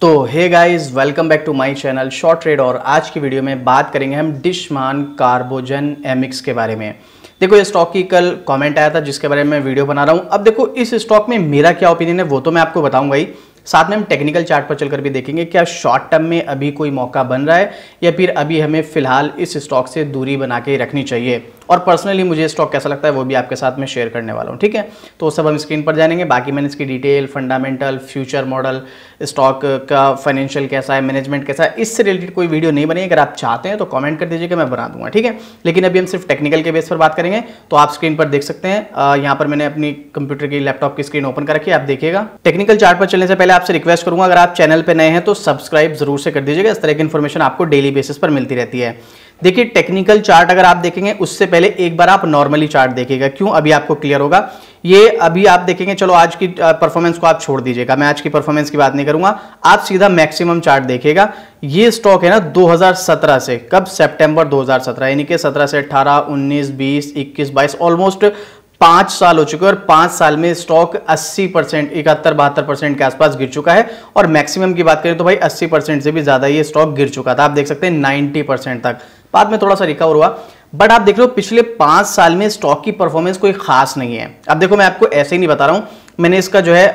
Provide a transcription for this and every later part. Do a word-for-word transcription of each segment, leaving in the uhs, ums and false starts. तो hey guys, welcome back to my channel short trade. और आज की वीडियो में बात करेंगे हम डिशमान कार्बोजन एमिक्स के बारे में। देखो, ये स्टॉक की कल कमेंट आया था जिसके बारे में मैं वीडियो बना रहा हूँ। अब देखो, इस स्टॉक में मेरा क्या ओपिनियन है वो तो मैं आपको बताऊंगा ही, साथ में हम टेक्निकल चार्ट पर चलकर भी देखेंगे क्या शॉर्ट टर्म में अभी कोई मौका बन रहा है या फिर अभी हमें फिलहाल इस स्टॉक से दूरी बना के रखनी चाहिए, और पर्सनली मुझे स्टॉक कैसा लगता है वो भी आपके साथ में शेयर करने वाला हूँ। ठीक है, तो सब हम स्क्रीन पर जानेंगे। बाकी मैंने इसकी detail, fundamental, future model, stock का फाइनेंशियल कैसा है, मैनेजमेंट कैसा है, इससे रिलेटेड कोई वीडियो नहीं बनी। अगर आप चाहते हैं तो कमेंट कर दीजिएगा, मैं बना दूंगा। ठीक है, लेकिन अभी हम सिर्फ टेक्निकल के बेस पर बात करेंगे। तो आप स्क्रीन पर देख सकते हैं, यहाँ पर मैंने अपनी कंप्यूटर की, लैपटॉप की स्क्रीन ओपन कर रखी है, आप देखिएगा। टेक्निकल चार्ट पर चलने से पहले आपसे रिक्वेस्ट करूंगा, अगर आप चैनल पर नए हैं तो सब्सक्राइब जरूर से कर दीजिएगा। इस तरह की इन्फॉर्मेशन आपको डेली बेसिस पर मिलती रहती है। देखिए, टेक्निकल चार्ट अगर आप देखेंगे उससे पहले एक बार आप नॉर्मली चार्ट देखिएगा। क्यों, अभी आपको क्लियर होगा। ये अभी आप देखेंगे, चलो आज की परफॉर्मेंस को आप छोड़ दीजिएगा, मैं आज की परफॉर्मेंस की बात नहीं करूंगा। आप सीधा मैक्सिमम चार्ट देखिएगा। ये स्टॉक है ना दो हज़ार सत्रह से, कब, सितंबर दो हज़ार सत्रह, यानी कि सत्रह से अठारह, उन्नीस, बीस, इक्कीस, बाईस, ऑलमोस्ट पाँच साल हो चुके हैं। और पाँच साल में स्टॉक अस्सी परसेंट, इकहत्तर बहत्तर परसेंट के आसपास गिर चुका है। और मैक्सिमम की बात करें तो भाई अस्सी परसेंट से भी ज़्यादा ये स्टॉक गिर चुका था। आप देख सकते हैं नब्बे परसेंट तक, बाद में थोड़ा सा रिकवर हुआ। बट आप देख लो पिछले पाँच साल में स्टॉक की परफॉर्मेंस कोई खास नहीं है। अब देखो, मैं आपको ऐसे ही नहीं बता रहा हूँ, मैंने इसका जो है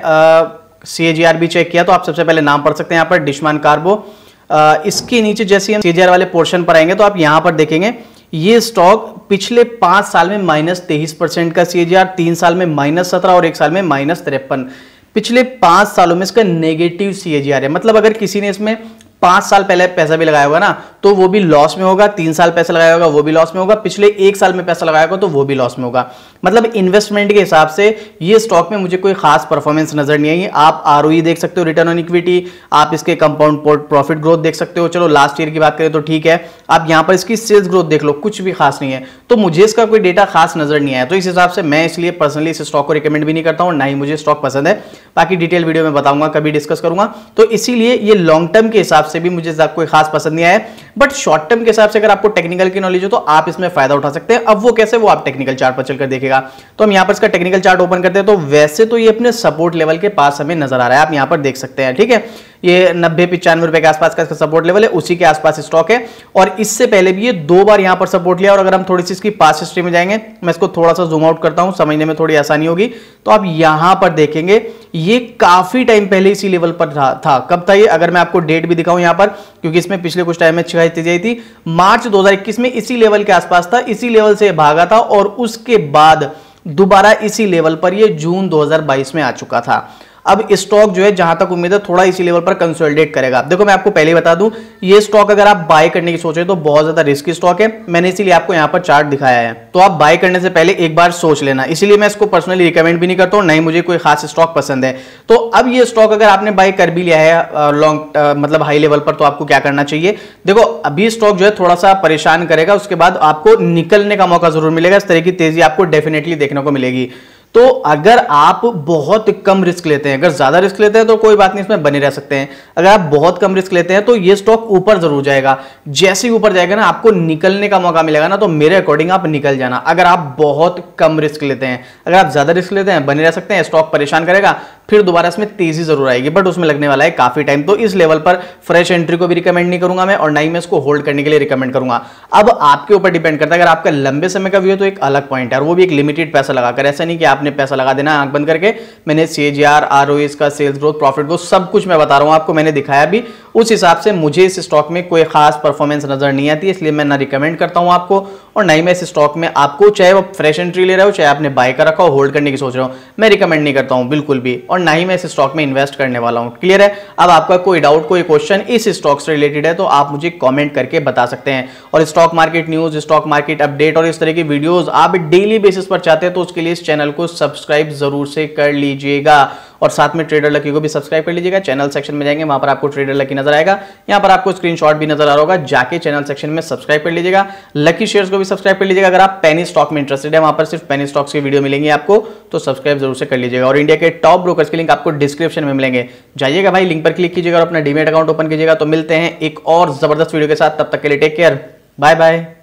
सी ए जी आर भी चेक किया। तो आप सबसे पहले नाम पढ़ सकते हैं यहाँ पर, डिशमान कार्बो। आ, इसके नीचे जैसे हम सी ए जी आर वाले पोर्शन पर आएंगे तो आप यहाँ पर देखेंगे ये स्टॉक पिछले पांच साल में माइनस तेईस परसेंट का सीएजीआर, तीन साल में माइनस सत्रह और एक साल में माइनस तिरपन। पिछले पांच सालों में इसका नेगेटिव सीएजीआर है। मतलब अगर किसी ने इसमें पांच साल पहले पैसा भी लगाया होगा ना तो वो भी लॉस में होगा, तीन साल पैसा लगाया होगा वो भी लॉस में होगा, पिछले एक साल में पैसा लगाया होगा तो वो भी लॉस में होगा। मतलब इन्वेस्टमेंट के हिसाब से ये स्टॉक में मुझे कोई खास परफॉर्मेंस नजर नहीं आई। आप आरओई देख सकते हो, रिटर्न ऑन इक्विटी, आप इसके कंपाउंड प्रॉफिट ग्रोथ देख सकते हो। चलो लास्ट ईयर की बात करें तो ठीक है, आप यहाँ पर इसकी सेल्स ग्रोथ देख लो, कुछ भी खास नहीं है। तो मुझे इसका कोई डेटा खास नजर नहीं आया। तो इस हिसाब से मैं इसलिए पर्सनली इस स्टॉक को रिकमेंड भी नहीं करता हूँ, ना ही मुझे स्टॉक पसंद है। बाकी डिटेल वीडियो में बताऊंगा, कभी डिस्कस करूंगा। तो इसीलिए ये लॉन्ग टर्म के हिसाब से भी मुझे कोई खास पसंद नहीं आया। बट शॉर्ट टर्म के हिसाब से अगर आपको टेक्निकल की नॉलेज हो तो आप इसमें फायदा उठा सकते हैं। अब वो कैसे, वो आप टेक्निकल चार्ट पर चलकर देखिएगा। तो हम यहाँ पर इसका टेक्निकल चार्ट ओपन करते हैं। तो वैसे तो ये अपने सपोर्ट लेवल के पास हमें नजर आ रहा है, आप यहाँ पर देख सकते हैं। ठीक है, ये नब्बे पिचानवे रुपए के आसपास का इसका सपोर्ट लेवल है, उसी के आसपास स्टॉक है। और इससे पहले भी ये दो बार यहाँ पर सपोर्ट लिया। और अगर हम थोड़ी सी इसकी पास हिस्ट्री में जाएंगे, मैं इसको थोड़ा सा जूम आउट करता हूँ, समझने में थोड़ी आसानी होगी। तो आप यहाँ पर देखेंगे ये काफी टाइम पहले इसी लेवल पर था, था। कब था ये, अगर मैं आपको डेट भी दिखाऊं यहाँ पर, क्योंकि इसमें पिछले कुछ टाइम में अच्छी चीजें आई थी, मार्च दो हज़ार इक्कीस में इसी लेवल के आसपास था, इसी लेवल से भागा था। और उसके बाद दोबारा इसी लेवल पर ये जून दो हज़ार बाईस में आ चुका था। अब स्टॉक जो है जहां तक उम्मीद है थोड़ा इसी लेवल पर कंसोलिडेट करेगा। देखो, मैं आपको पहले ही बता दूं, ये स्टॉक अगर आप बाय करने की सोच रहे तो बहुत ज्यादा रिस्की स्टॉक है। मैंने इसीलिए आपको यहां पर चार्ट दिखाया है। तो आप बाय करने से पहले एक बार सोच लेना। इसीलिए मैं इसको पर्सनली रिकमेंड भी नहीं करता हूं, नहीं मुझे कोई खास स्टॉक पसंद है। तो अब ये स्टॉक अगर आपने बाय कर भी लिया है लॉन्ग मतलब हाई लेवल पर, तो आपको क्या करना चाहिए। देखो, अभी स्टॉक जो है थोड़ा सा परेशान करेगा, उसके बाद आपको निकलने का मौका जरूर मिलेगा। इस तरह की तेजी आपको डेफिनेटली देखने को मिलेगी। तो अगर आप बहुत कम रिस्क लेते हैं, अगर ज़्यादा रिस्क लेते हैं तो कोई बात नहीं, इसमें बने रह सकते हैं। अगर आप बहुत कम रिस्क लेते हैं तो ये स्टॉक ऊपर जरूर जाएगा। जैसे ही ऊपर जाएगा ना आपको निकलने का मौका मिलेगा ना, तो मेरे अकॉर्डिंग आप निकल जाना, अगर आप बहुत कम रिस्क लेते हैं। अगर आप ज़्यादा रिस्क लेते हैं, बने रह सकते हैं, स्टॉक परेशान करेगा, फिर दोबारा इसमें तेजी जरूर आएगी, बट उसमें लगने वाला है काफी टाइम। तो इस लेवल पर फ्रेश एंट्री को भी रिकमेंड नहीं करूंगा मैं, और ना ही मैं इसको होल्ड करने के लिए रिकमेंड करूंगा। अब आपके ऊपर डिपेंड करता है, अगर आपका लंबे समय का व्यू है तो एक अलग पॉइंट है, और वो भी एक लिमिटेड पैसा लगाकर। ऐसा नहीं कि आपने पैसा लगा देना आंख बंद करके। मैंने सीएजीआर, आरओई, इसका सेल्स ग्रोथ, प्रॉफिट ग्रोथ, सब कुछ मैं बता रहा हूँ आपको, मैंने दिखाया भी। उस हिसाब से मुझे इस स्टॉक में कोई खास परफॉर्मेंस नजर नहीं आती, इसलिए मैं ना रिकमेंड करता हूँ आपको, और ना ही मैं इस स्टॉक में आपको, चाहे वो फ्रेश एंट्री ले रहे हो, चाहे आपने बाय का रखा हो, होल्ड करने की सोच रहे हो, मैं रिकमेंड नहीं करता हूँ बिल्कुल भी, और ना ही मैं इस स्टॉक में इन्वेस्ट करने वाला हूँ। क्लियर है। अब आपका कोई डाउट, कोई क्वेश्चन इस स्टॉक से रिलेटेड है तो आप मुझे कमेंट करके बता सकते हैं। और stock market news, stock market update और इस तरह की वीडियोज आप डेली बेसिस पर चाहते हैं तो उसके लिए इस चैनल को सब्सक्राइब जरूर से कर लीजिएगा, और साथ में ट्रेडर लकी को भी सब्सक्राइब कर लीजिएगा। चैनल सेक्शन में जाएंगे, वहां पर आपको ट्रेडर लकी नजर आएगा, यहां पर आपको स्क्रीनशॉट भी नजर आ रहा होगा, जाके चैनल सेक्शन में सब्सक्राइब कर लीजिएगा। लकी शेयर्स को भी सब्सक्राइब कर लीजिएगा। अगर आप पेनी स्टॉक में इंटरेस्टेड है, वहां पर सिर्फ पेनी स्टॉक्स की वीडियो मिलेंगी आपको, तो सब्सक्राइब जरूर से कर लीजिएगा। और इंडिया के टॉप ब्रोकर्स के लिंक आपको डिस्क्रिप्शन में मिलेंगे, जाइएगा भाई, लिंक पर क्लिक कीजिएगा और अपना डीमेट अकाउंट ओपन कीजिएगा। तो मिलते हैं एक और जबरदस्त वीडियो के साथ, तब तक के लिए टेक केयर, बाय बाय।